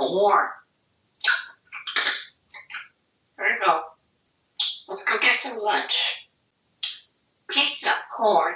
warm. There you go. Let's go get some lunch. Pizza, corn.